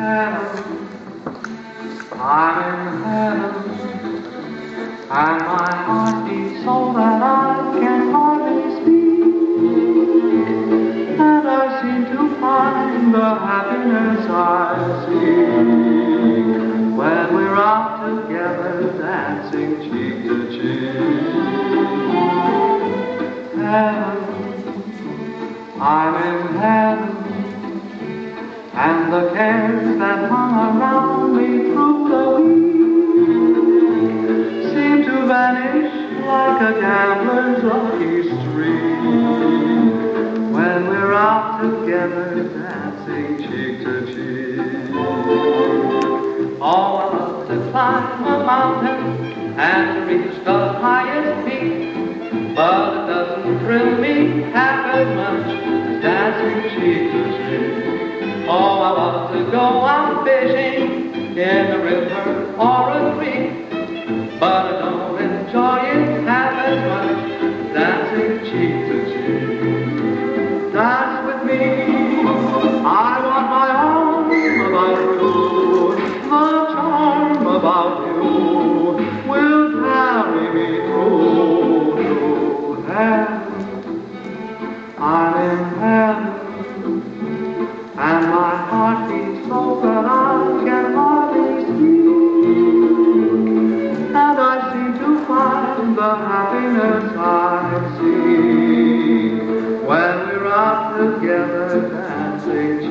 heaven, I'm in heaven, and my heart beats so that I can hardly speak, and I seem to find the happiness I seek when we're out together dancing cheek to cheek. Heaven, I'm in heaven, and the cares that hung around me through the week seem to vanish like a gambler's lucky streak when we're out together dancing cheek to cheek. Oh, I love to climb a mountain and reach the highest peak, but it doesn't thrill me half as much as dancing cheek to cheek. Oh, I love to go out fishing in a river or a creek, but I don't enjoy it half as much as dancing cheek to cheek. Dance with me, I want my arm about you, the charm about you will carry me through to heaven. I'm in heaven, and my heart beats so that I can hardly speak, and I seem to find the happiness I seek when we're out together dancing.